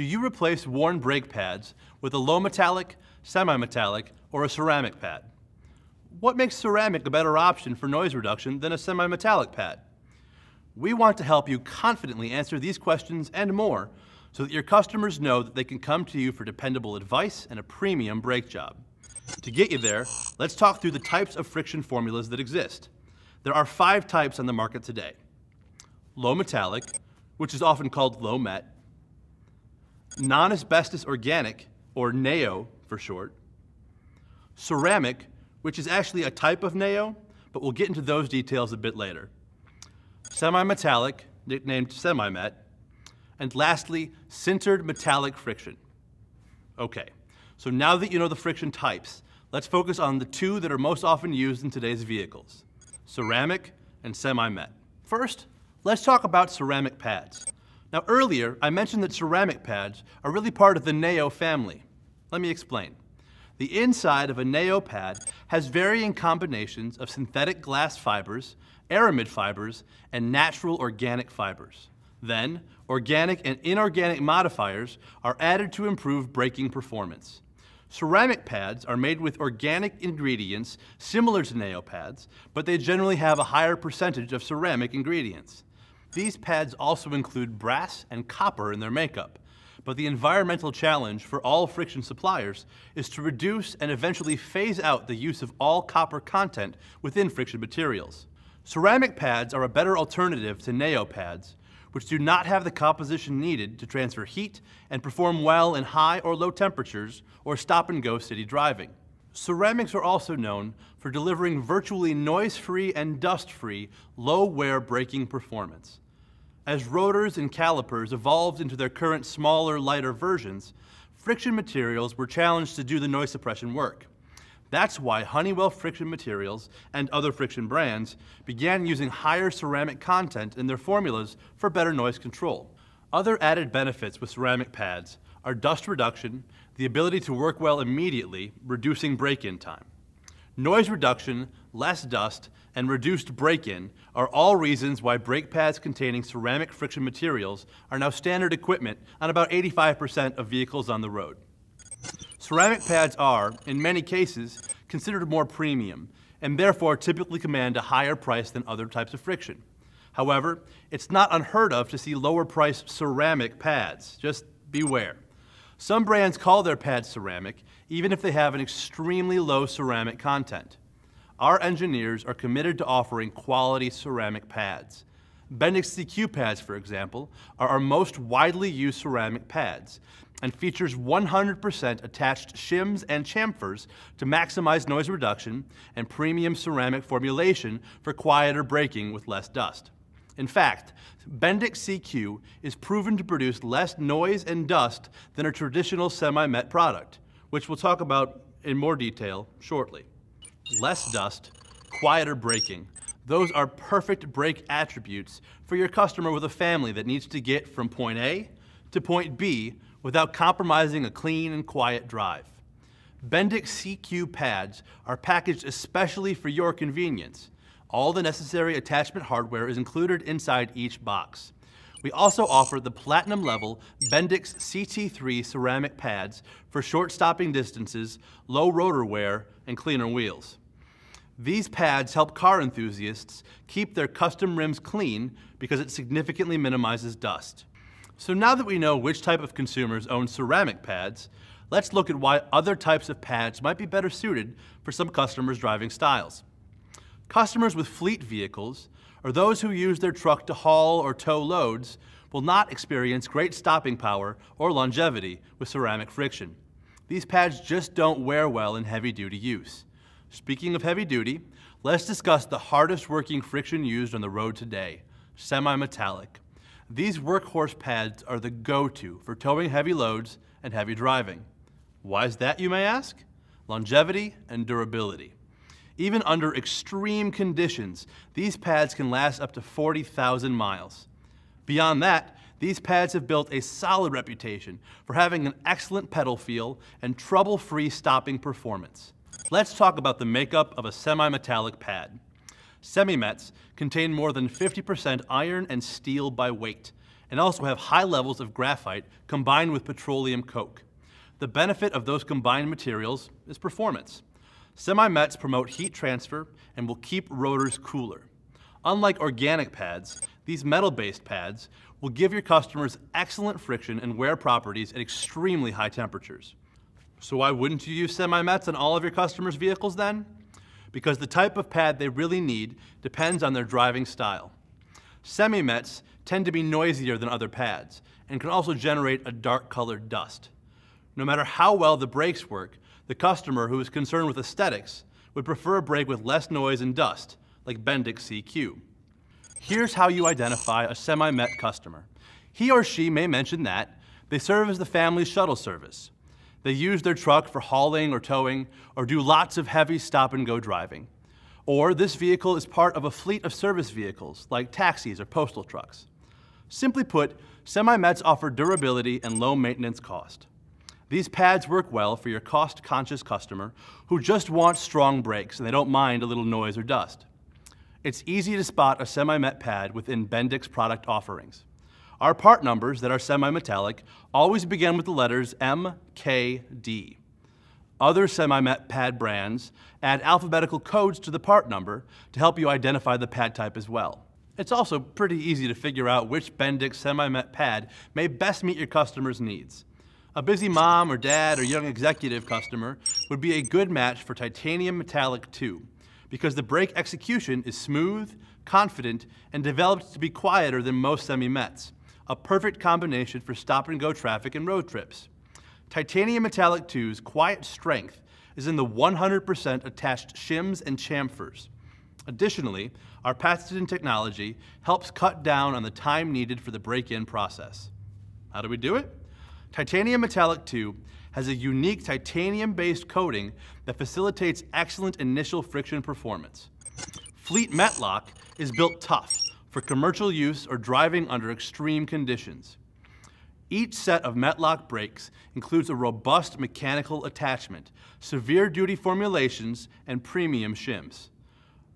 do you replace worn brake pads with a low metallic, semi-metallic, or a ceramic pad? What makes ceramic a better option for noise reduction than a semi-metallic pad? We want to help you confidently answer these questions and more so that your customers know that they can come to you for dependable advice and a premium brake job. To get you there, let's talk through the types of friction formulas that exist. There are 5 types on the market today. Low metallic, which is often called low met, non-asbestos organic, or NAO for short, ceramic, which is actually a type of NAO, but we'll get into those details a bit later, semi-metallic, nicknamed semi-met, and lastly, sintered metallic friction. Okay, so now that you know the friction types, let's focus on the 2 that are most often used in today's vehicles, ceramic and semi-met. First, let's talk about ceramic pads. Now earlier, I mentioned that ceramic pads are really part of the NAO family. Let me explain. The inside of a NAO pad has varying combinations of synthetic glass fibers, aramid fibers, and natural organic fibers. Then, organic and inorganic modifiers are added to improve braking performance. Ceramic pads are made with organic ingredients similar to NAO pads, but they generally have a higher percentage of ceramic ingredients. These pads also include brass and copper in their makeup, but the environmental challenge for all friction suppliers is to reduce and eventually phase out the use of all copper content within friction materials. Ceramic pads are a better alternative to NAO pads, which do not have the composition needed to transfer heat and perform well in high or low temperatures or stop-and-go city driving. Ceramics are also known for delivering virtually noise-free and dust-free, low-wear braking performance. As rotors and calipers evolved into their current smaller, lighter versions, friction materials were challenged to do the noise suppression work. That's why Honeywell Friction Materials and other friction brands began using higher ceramic content in their formulas for better noise control. Other added benefits with ceramic pads are dust reduction, the ability to work well immediately, reducing break-in time. Noise reduction, less dust, and reduced break-in are all reasons why brake pads containing ceramic friction materials are now standard equipment on about 85% of vehicles on the road. Ceramic pads are, in many cases, considered more premium, and therefore typically command a higher price than other types of friction. However, it's not unheard of to see lower-priced ceramic pads. Just beware. Some brands call their pads ceramic, even if they have an extremely low ceramic content. Our engineers are committed to offering quality ceramic pads. Bendix CQ pads, for example, are our most widely used ceramic pads, and features 100% attached shims and chamfers to maximize noise reduction and premium ceramic formulation for quieter braking with less dust. In fact, Bendix CQ is proven to produce less noise and dust than a traditional semi-met product, which we'll talk about in more detail shortly. Less dust, quieter braking. Those are perfect brake attributes for your customer with a family that needs to get from point A to point B without compromising a clean and quiet drive. Bendix CQ pads are packaged especially for your convenience. All the necessary attachment hardware is included inside each box. We also offer the platinum level Bendix CT3 ceramic pads for short stopping distances, low rotor wear, and cleaner wheels. These pads help car enthusiasts keep their custom rims clean because it significantly minimizes dust. So now that we know which type of consumers own ceramic pads, let's look at why other types of pads might be better suited for some customers' driving styles. Customers with fleet vehicles, or those who use their truck to haul or tow loads, will not experience great stopping power or longevity with ceramic friction. These pads just don't wear well in heavy-duty use. Speaking of heavy-duty, let's discuss the hardest-working friction used on the road today, semi-metallic. These workhorse pads are the go-to for towing heavy loads and heavy driving. Why is that, you may ask? Longevity and durability. Even under extreme conditions, these pads can last up to 40,000 miles. Beyond that, these pads have built a solid reputation for having an excellent pedal feel and trouble-free stopping performance. Let's talk about the makeup of a semi-metallic pad. Semi-mets contain more than 50% iron and steel by weight, and also have high levels of graphite combined with petroleum coke. The benefit of those combined materials is performance. Semi-mets promote heat transfer and will keep rotors cooler. Unlike organic pads, these metal-based pads will give your customers excellent friction and wear properties at extremely high temperatures. So why wouldn't you use semi-mets on all of your customers' vehicles then? Because the type of pad they really need depends on their driving style. Semi-mets tend to be noisier than other pads and can also generate a dark-colored dust. No matter how well the brakes work, the customer who is concerned with aesthetics would prefer a brake with less noise and dust, like Bendix CQ. Here's how you identify a semi-met customer. He or she may mention that they serve as the family shuttle service. They use their truck for hauling or towing, or do lots of heavy stop-and-go driving. Or this vehicle is part of a fleet of service vehicles, like taxis or postal trucks. Simply put, semi-mets offer durability and low maintenance cost. These pads work well for your cost-conscious customer who just wants strong brakes and they don't mind a little noise or dust. It's easy to spot a semi-met pad within Bendix product offerings. Our part numbers that are semi-metallic always begin with the letters M, K, D. Other semi-met pad brands add alphabetical codes to the part number to help you identify the pad type as well. It's also pretty easy to figure out which Bendix semi-met pad may best meet your customer's needs. A busy mom or dad or young executive customer would be a good match for Titanium Metallic 2 because the brake execution is smooth, confident, and developed to be quieter than most semi-mets. A perfect combination for stop-and-go traffic and road trips. Titanium Metallic 2's quiet strength is in the 100% attached shims and chamfers. Additionally, our patented technology helps cut down on the time needed for the break-in process. How do we do it? Titanium Metallic 2 has a unique titanium-based coating that facilitates excellent initial friction performance. Fleet MetLok is built tough for commercial use or driving under extreme conditions. Each set of Metlock brakes includes a robust mechanical attachment, severe duty formulations, and premium shims.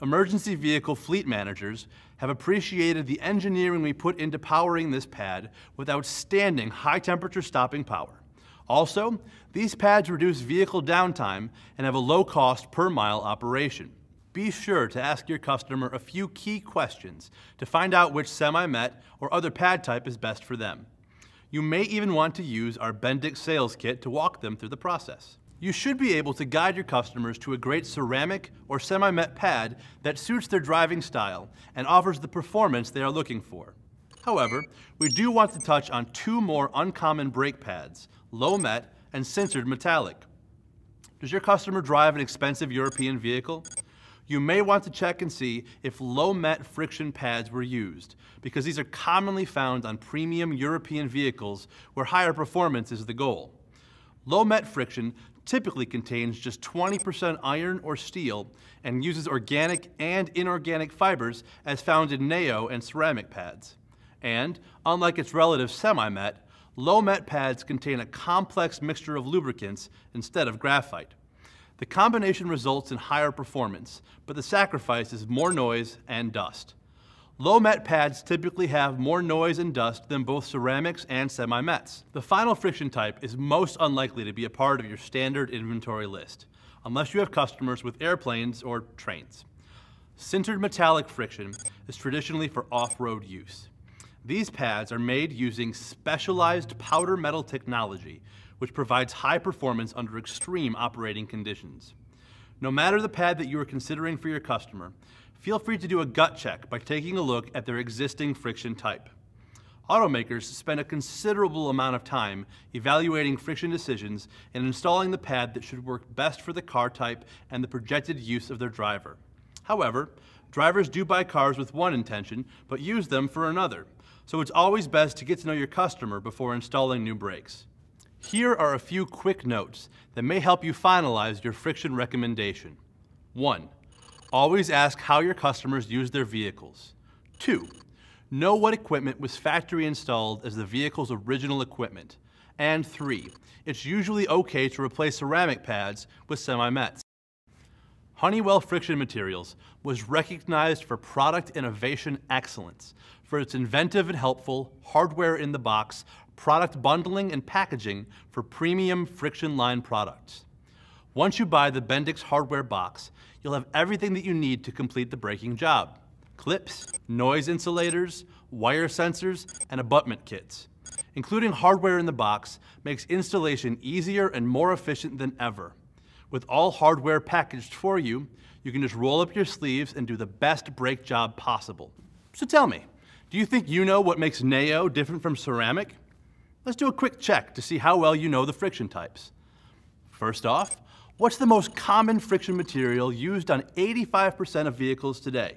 Emergency vehicle fleet managers have appreciated the engineering we put into powering this pad with outstanding high temperature stopping power. Also, these pads reduce vehicle downtime and have a low cost per mile operation. Be sure to ask your customer a few key questions to find out which semi-met or other pad type is best for them. You may even want to use our Bendix sales kit to walk them through the process. You should be able to guide your customers to a great ceramic or semi-met pad that suits their driving style and offers the performance they are looking for. However, we do want to touch on two more uncommon brake pads, low-met and sintered metallic. Does your customer drive an expensive European vehicle? You may want to check and see if low-met friction pads were used, because these are commonly found on premium European vehicles where higher performance is the goal. Low-met friction typically contains just 20% iron or steel and uses organic and inorganic fibers as found in neo and ceramic pads. And, unlike its relative semi-met, low-met pads contain a complex mixture of lubricants instead of graphite. The combination results in higher performance, but the sacrifice is more noise and dust. Low-met pads typically have more noise and dust than both ceramics and semi-mets. The final friction type is most unlikely to be a part of your standard inventory list, unless you have customers with airplanes or trains. Sintered metallic friction is traditionally for off-road use. These pads are made using specialized powder metal technology, which provides high performance under extreme operating conditions. No matter the pad that you are considering for your customer, feel free to do a gut check by taking a look at their existing friction type. Automakers spend a considerable amount of time evaluating friction decisions and installing the pad that should work best for the car type and the projected use of their driver. However, drivers do buy cars with one intention, but use them for another, so it's always best to get to know your customer before installing new brakes. Here are a few quick notes that may help you finalize your friction recommendation. 1. Always ask how your customers use their vehicles. 2. Know what equipment was factory installed as the vehicle's original equipment. And 3. It's usually okay to replace ceramic pads with semi-mets. Honeywell Friction Materials was recognized for product innovation excellence for its inventive and helpful hardware-in-the-box product bundling and packaging for premium friction line products. Once you buy the Bendix hardware box, you'll have everything that you need to complete the braking job: clips, noise insulators, wire sensors, and abutment kits. Including hardware in the box makes installation easier and more efficient than ever. With all hardware packaged for you, you can just roll up your sleeves and do the best brake job possible. So tell me, do you think you know what makes Neo different from ceramic? Let's do a quick check to see how well you know the friction types. First off, what's the most common friction material used on 85% of vehicles today?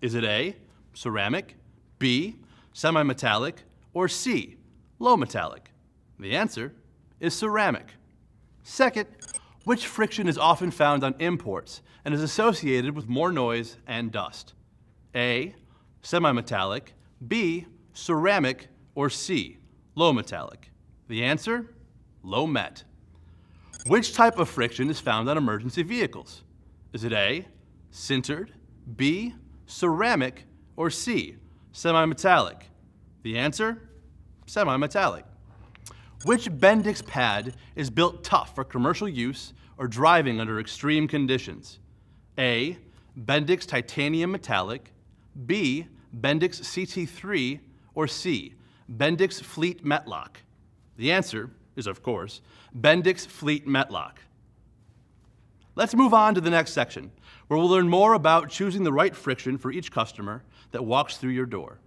Is it A, ceramic, B, semi-metallic, or C, low metallic? The answer is ceramic. Second, which friction is often found on imports and is associated with more noise and dust? A, semi-metallic, B, ceramic, or C, low metallic? The answer, low met. Which type of friction is found on emergency vehicles? Is it A, sintered, B, ceramic, or C, semi-metallic? The answer, semi-metallic. Which Bendix pad is built tough for commercial use or driving under extreme conditions? A, Bendix Titanium Metallic, B, Bendix CT3, or C, Bendix Fleet MetLok? The answer is, of course, Bendix Fleet MetLok. Let's move on to the next section, where we'll learn more about choosing the right friction for each customer that walks through your door.